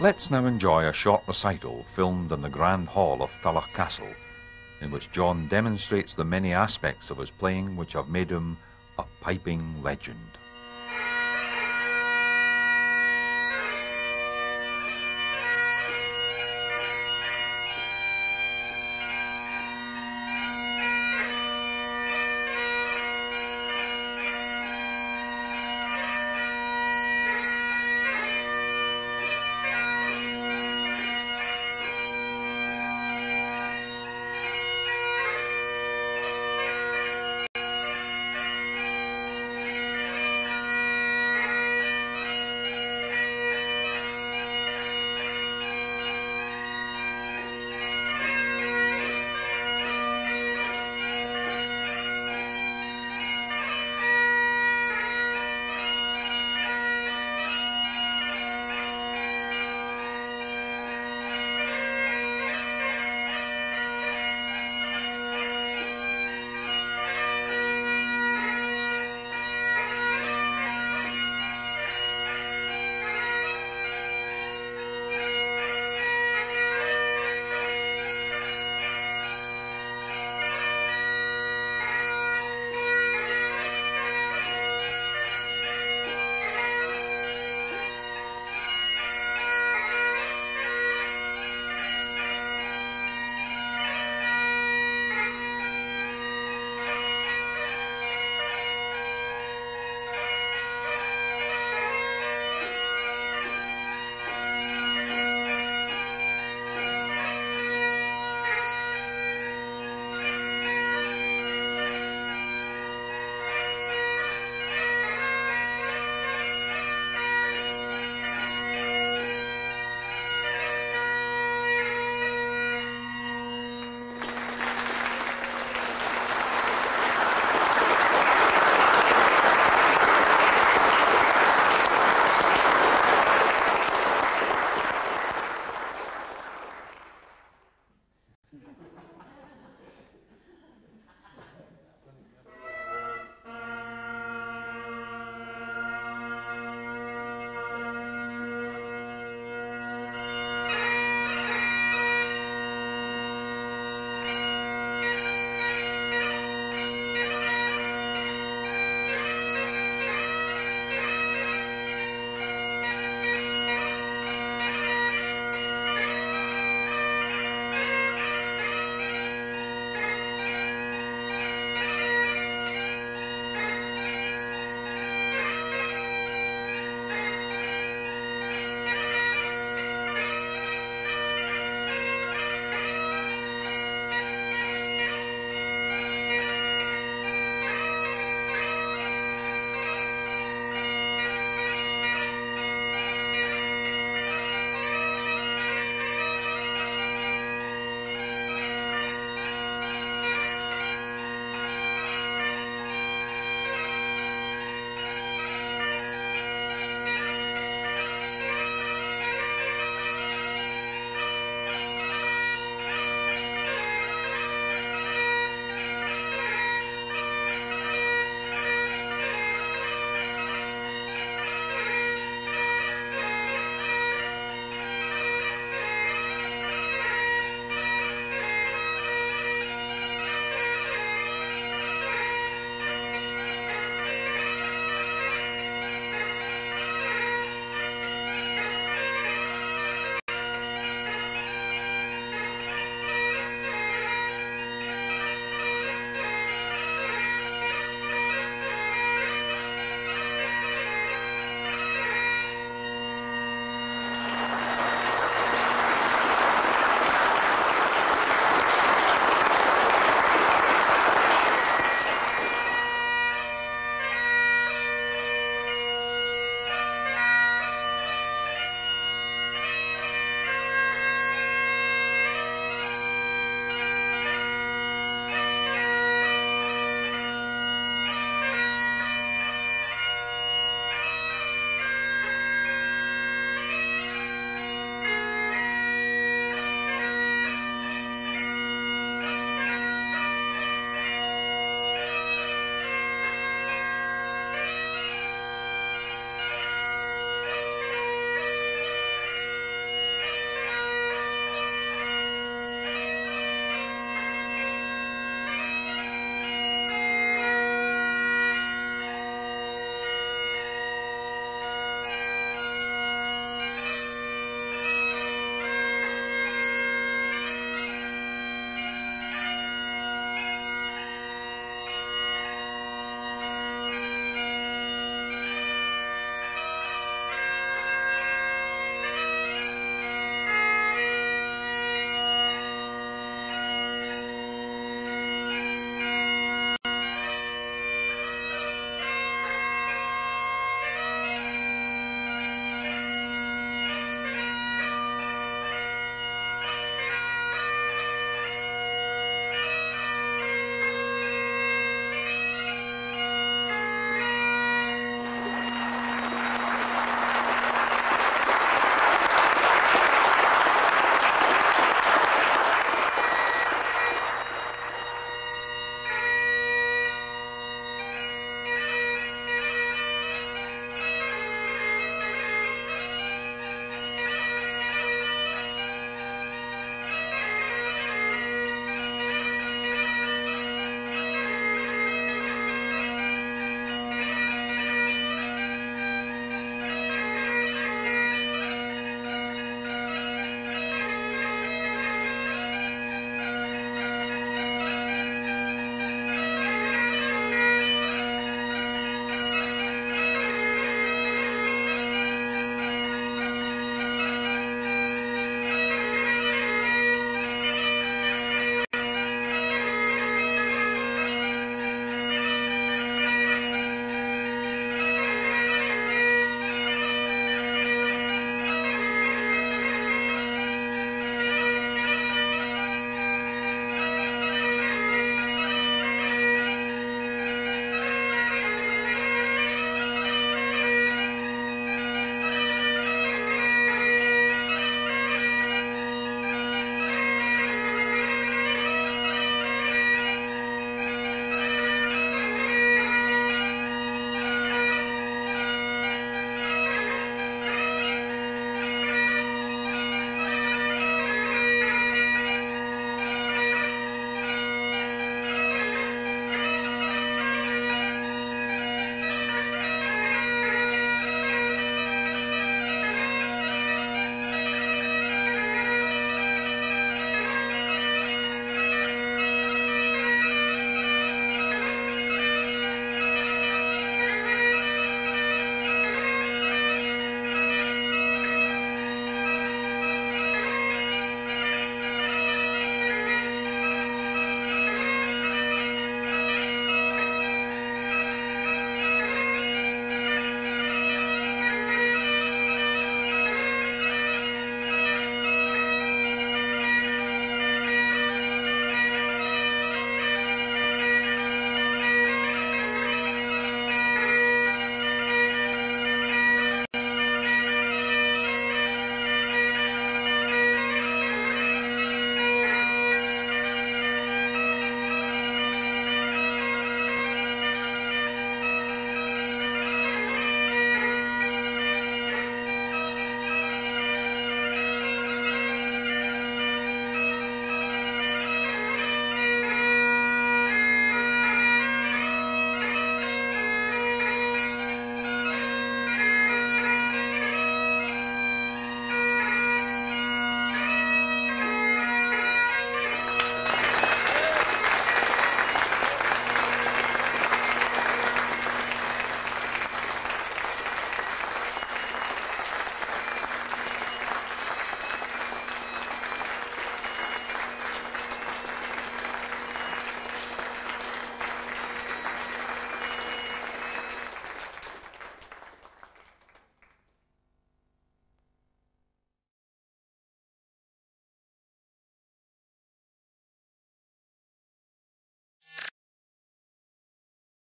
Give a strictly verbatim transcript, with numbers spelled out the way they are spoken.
Let's now enjoy a short recital filmed in the Grand Hall of Tulloch Castle, in which John demonstrates the many aspects of his playing which have made him a piping legend.